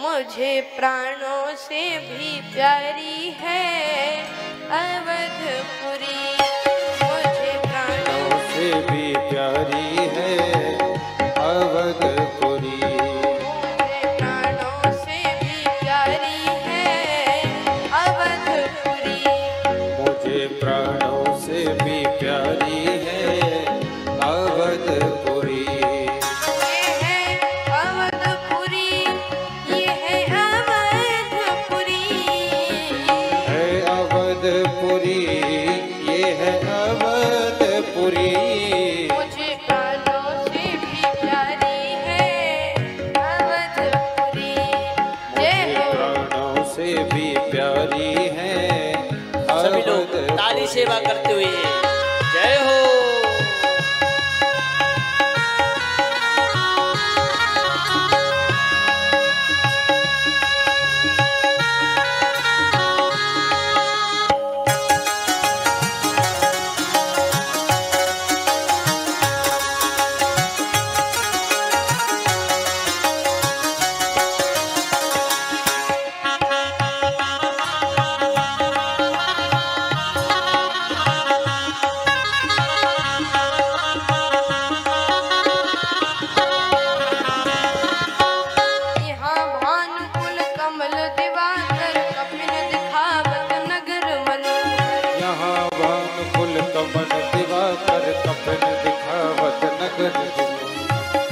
मुझे प्राणों से भी प्यारी है अवधपुरी, मुझे प्राणों से भी प्यारी है अवधपुरी, मुझे प्राणों से भी प्यारी है अवधपुरी, मुझे प्राणों से भी प्यारी है अवधपुरी। ताली सेवा करते हुए जय हो।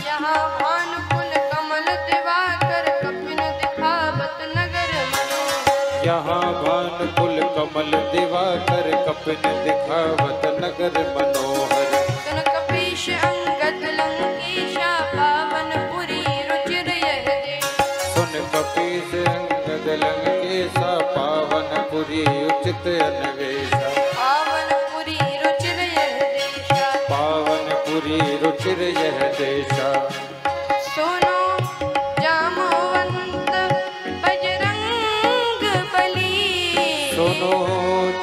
यहाँ भानुकुल कमल दिवाकर कपिन दिखावत नगर मनोहर। सुन कपीश अंगद लंकेशा पावनपुरी रुचिर यह देश। सुन कपीश अंगद लंकेशा पावनपुरी उचित अन्वेषा। पावनपुरी रुचिर यह देशा, पावनपुरी रुचिर यह देशा। सुनो जामवंत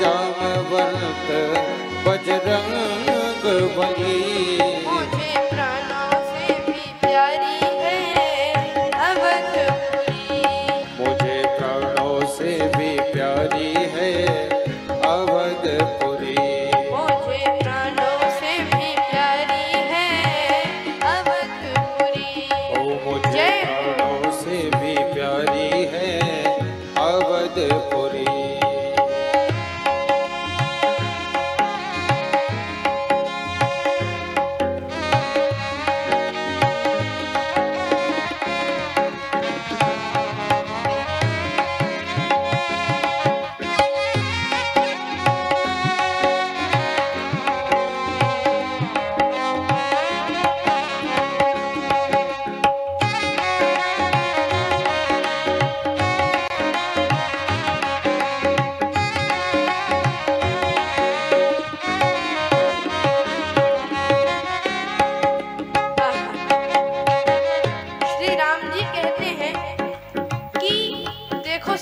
जामवंत बजरंग बली, मुझे प्राणों से भी प्यारी है अवधपुरी, मुझे प्राणों से भी प्यारी है अवधपुरी, मुझे प्राणों से भी प्यारी है अवधपुरी, ओ मुझे प्राणों से भी प्यारी है अवधपुरी।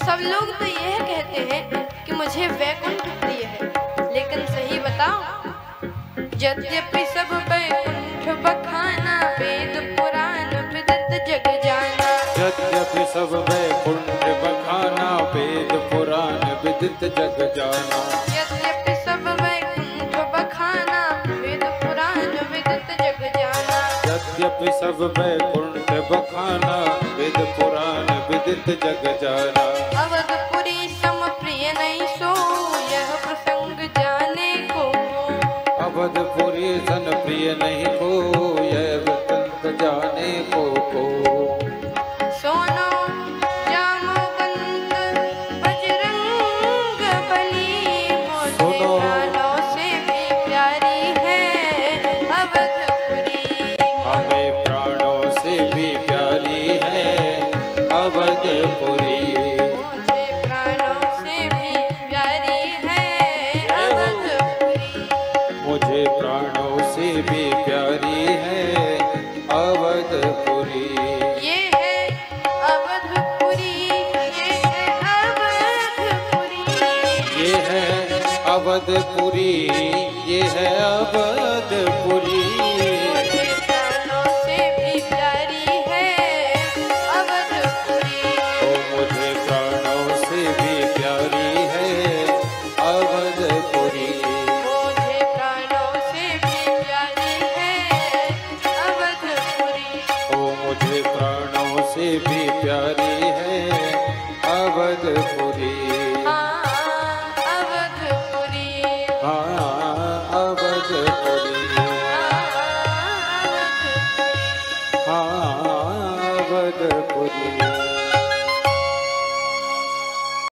सब लोग तो यह कहते हैं कि मुझे वैकुंठ प्रिय है, लेकिन सही बताओ यद्यपि सब वैकुंठ बखाना वेद पुराण विदित जग जाना। यद्यपि सब वैकुंठ बखाना वेद पुराण विदित जग जाना। यद्यपि सब वैकुंठ बखाना वेद पुराण विदित जग जाना। यद्यपि सब वैकुंठ बखाना वेद पुराण विदित जग जाना। अवधपुरी समप्रिय नहीं सो यह प्रसंग जाने को। अवधपुरी समप्रिय नहीं को यह प्रसंग जाने को। सोनो जामवंत बजरंग बली, मुझे प्राणों से भी प्यारी है अवधपुरी, हमें प्राणों से भी प्यारी है अवधपुरी, मुझे प्राणों से भी प्यारी है अवधपुरी, मुझे प्राणों से भी प्यारी है अवधपुरी। ये है अवधपुरी, ये है अवधपुरी, ये है अवधपुरी, ये है अवधपुरी। प्राणों से भी प्यारी है अवधपुरी। प्यारी है अवधपुरी।